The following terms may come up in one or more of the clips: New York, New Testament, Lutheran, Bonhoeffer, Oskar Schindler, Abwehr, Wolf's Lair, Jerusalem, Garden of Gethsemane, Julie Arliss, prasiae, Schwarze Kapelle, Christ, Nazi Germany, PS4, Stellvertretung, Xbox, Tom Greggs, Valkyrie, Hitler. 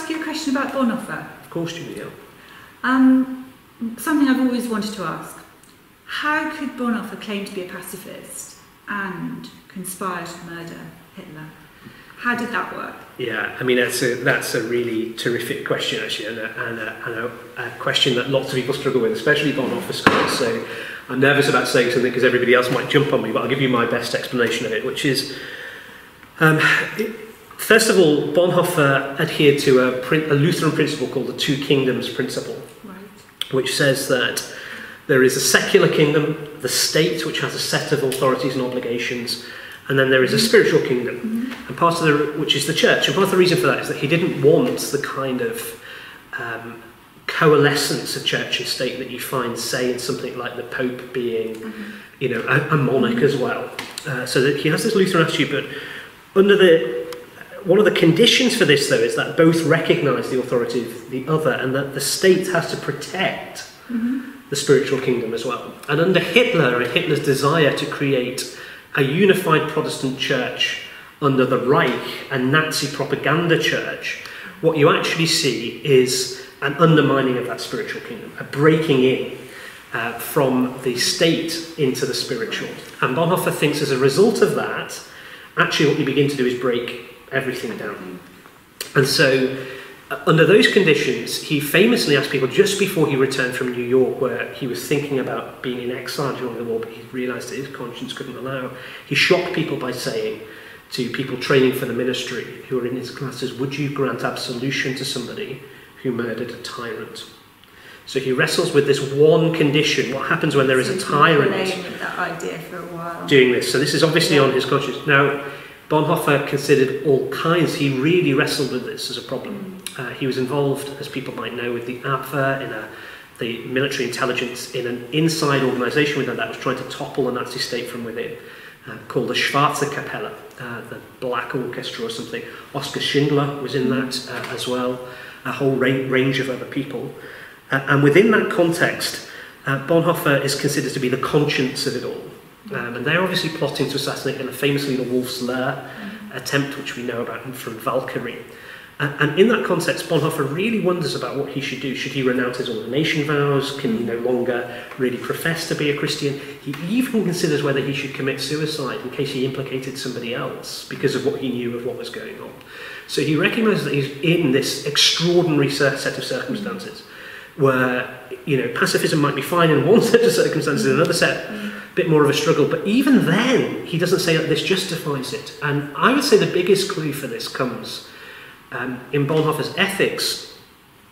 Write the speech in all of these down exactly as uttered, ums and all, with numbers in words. ask you a question about Bonhoeffer? Of course you will. Um, something I've always wanted to ask. How could Bonhoeffer claim to be a pacifist and conspire to murder Hitler? How did that work? Yeah, I mean, that's a, that's a really terrific question, actually, and, a, and, a, and a, a question that lots of people struggle with, especially Bonhoeffer scholars. So I'm nervous about saying something because everybody else might jump on me, but I'll give you my best explanation of it, which is, um, it, first of all, Bonhoeffer adhered to a, a Lutheran principle called the Two Kingdoms principle, right, which says that there is a secular kingdom, the state, which has a set of authorities and obligations, and then there is a spiritual kingdom, mm-hmm. and part of the, which is the church. And part of the reason for that is that he didn't want the kind of um, coalescence of church and state that you find, say, in something like the Pope being, mm-hmm. you know, a, a monarch mm-hmm. as well. Uh, so that he has this Lutheran attitude, but under the one of the conditions for this, though, is that both recognise the authority of the other, and that the state has to protect mm-hmm. the spiritual kingdom as well. And under Hitler and Hitler's desire to create a unified Protestant church under the Reich and Nazi propaganda church, what you actually see is an undermining of that spiritual kingdom, a breaking in uh, from the state into the spiritual. And Bonhoeffer thinks as a result of that, actually what you begin to do is break everything down. And so uh, under those conditions, he famously asked people just before he returned from New York, where he was thinking about being in exile during the war, but he realised that his conscience couldn't allow. He shocked people by saying to people training for the ministry who were in his classes, would you grant absolution to somebody who murdered a tyrant? So he wrestles with this one condition. What happens when there is a tyrant? So he's been playing with that idea for a while. Doing this. So this is obviously yeah. on his conscience. Now, Bonhoeffer considered all kinds. He really wrestled with this as a problem. Uh, he was involved, as people might know, with the Abwehr, in a, the military intelligence, in an inside organisation within that was trying to topple the Nazi state from within, uh, called the Schwarze Kapelle, uh, the Black Orchestra or something. Oskar Schindler was in that uh, as well, a whole range of other people. Uh, and within that context, uh, Bonhoeffer is considered to be the conscience of it all. Um, and they're obviously plotting to assassinate Hitler, famously the Wolf's Lair mm-hmm. attempt, which we know about from Valkyrie. Uh, and in that context, Bonhoeffer really wonders about what he should do. Should he renounce his ordination vows? Can he no longer really profess to be a Christian? He even considers whether he should commit suicide in case he implicated somebody else because of what he knew of what was going on. So he recognises that he's in this extraordinary set of circumstances where, you know, pacifism might be fine in one set of circumstances, in another set, bit more of a struggle, but even then he doesn't say that this justifies it. And I would say the biggest clue for this comes um, in Bonhoeffer's ethics,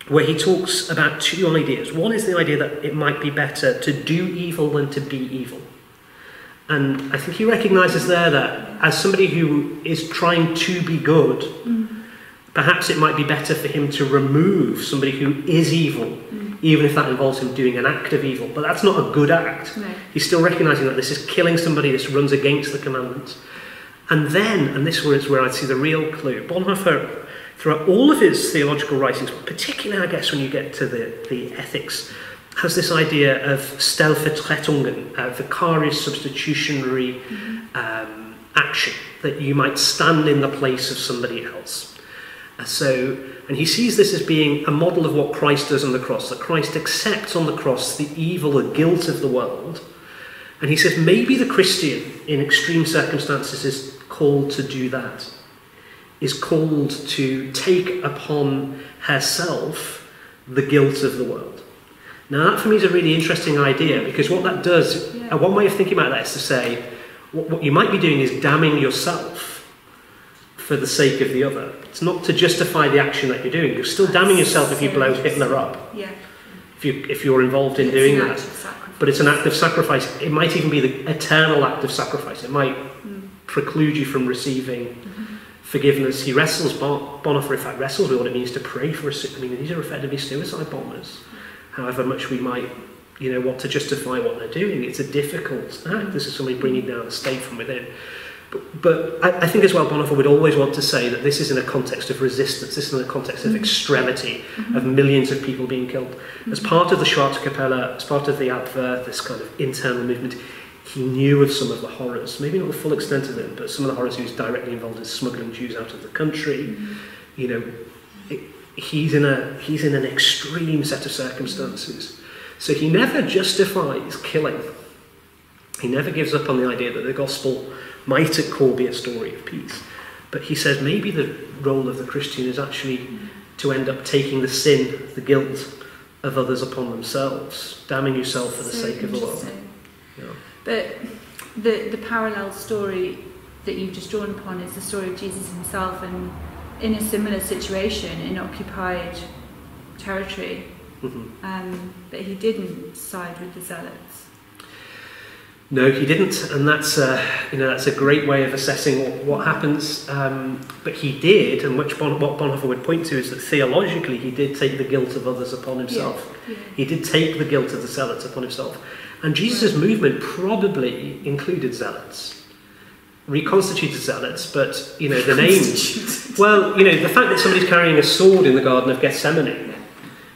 where he talks about two ideas. One is the idea that it might be better to do evil than to be evil. And I think he recognises there that as somebody who is trying to be good, mm. perhaps it might be better for him to remove somebody who is evil, mm. even if that involves him doing an act of evil. But that's not a good act. No. He's still recognising that this is killing somebody, this runs against the commandments. And then, and this is where I see the real clue, Bonhoeffer, throughout all of his theological writings, particularly, I guess, when you get to the, the ethics, has this idea of Stellvertretung, uh, vicarious substitutionary mm-hmm. um, action, that you might stand in the place of somebody else. So, and he sees this as being a model of what Christ does on the cross, that Christ accepts on the cross the evil, the guilt of the world. And he says maybe the Christian in extreme circumstances is called to do that, is called to take upon herself the guilt of the world. Now that for me is a really interesting idea, because what that does, yeah. one way of thinking about that is to say, what, what you might be doing is damning yourself for the sake of the other. It's not to justify the action that you're doing. You're still damning yourself if you blow Hitler up. Yeah. If you if you're involved in doing that. But it's an act of sacrifice. It might even be the eternal act of sacrifice. It might mm. preclude you from receiving mm-hmm. forgiveness. He wrestles, Bonhoeffer in fact wrestles with what it means to pray for a I mean, these are effectively suicide bombers. However much we might, you know, want to justify what they're doing, it's a difficult act. This is somebody bringing down the state from within. But, but I, I think as well Bonhoeffer would always want to say that this is in a context of resistance, this is in a context of extremity, mm-hmm. of millions of people being killed. Mm-hmm. As part of the Schwarze Kapelle, as part of the Abwehr, this kind of internal movement, he knew of some of the horrors, maybe not the full extent of them, but some of the horrors he was directly involved in, smuggling Jews out of the country, mm-hmm. you know, it, he's in a he's in an extreme set of circumstances. So he never justifies killing. He never gives up on the idea that the gospel might at core be a story of peace. But he says maybe the role of the Christian is actually to end up taking the sin, the guilt of others upon themselves, damning yourself for the so sake of the world. Yeah. But the, the parallel story that you've just drawn upon is the story of Jesus himself and in a similar situation in occupied territory. Mm-hmm. Um, but he didn't side with the zealots. No, he didn't, and that's a, you know that's a great way of assessing what, what happens. Um, but he did, and which bon, what Bonhoeffer would point to is that theologically he did take the guilt of others upon himself. Yeah. Yeah. He did take the guilt of the zealots upon himself, and Jesus' right. movement probably included zealots, reconstituted zealots. But you know the name. Well, you know the fact that somebody's carrying a sword in the Garden of Gethsemane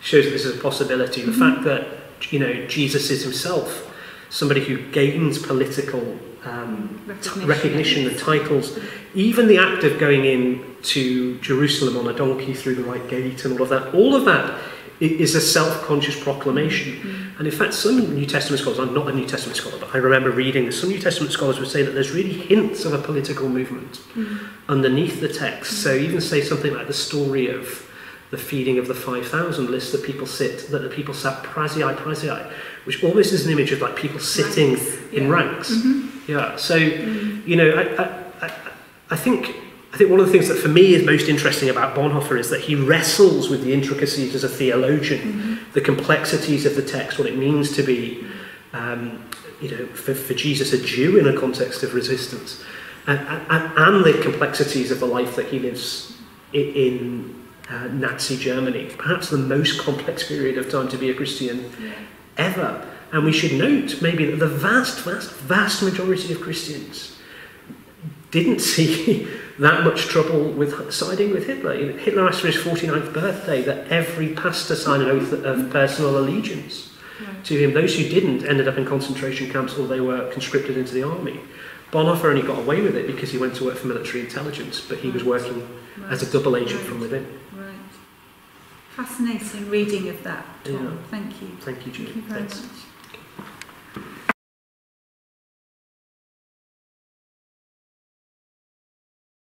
shows that this is a possibility. The mm-hmm. fact that you know Jesus is himself somebody who gains political um, recognition, recognition and titles. Even the act of going in to Jerusalem on a donkey through the right gate and all of that, all of that is a self-conscious proclamation. Mm-hmm. And in fact, some New Testament scholars, I'm not a New Testament scholar, but I remember reading this, some New Testament scholars would say that there's really hints of a political movement mm-hmm. underneath the text. Mm-hmm. So even say something like the story of the feeding of the five thousand lists that people sit, that the people sat prasiae prasiae, which almost is an image of like people sitting ranks. in yeah. ranks. Mm-hmm. Yeah. So, mm-hmm. you know, I, I, I think I think one of the things that for me is most interesting about Bonhoeffer is that he wrestles with the intricacies as a theologian, mm-hmm. the complexities of the text, what it means to be, um, you know, for, for Jesus a Jew in a context of resistance, and, and, and the complexities of the life that he lives in. in Uh, Nazi Germany, perhaps the most complex period of time to be a Christian yeah. ever. And we should note maybe that the vast, vast, vast majority of Christians didn't see that much trouble with siding with Hitler. You know, Hitler asked for his forty-ninth birthday that every pastor sign an oath of personal allegiance yeah. to him. Those who didn't ended up in concentration camps or they were conscripted into the army. Bonhoeffer only got away with it because he went to work for military intelligence, but he right. was working right. as a double agent right. from within. Fascinating reading of that, Tom. Yeah. Thank you. Thank you, Julie. Thank you very Thanks. much.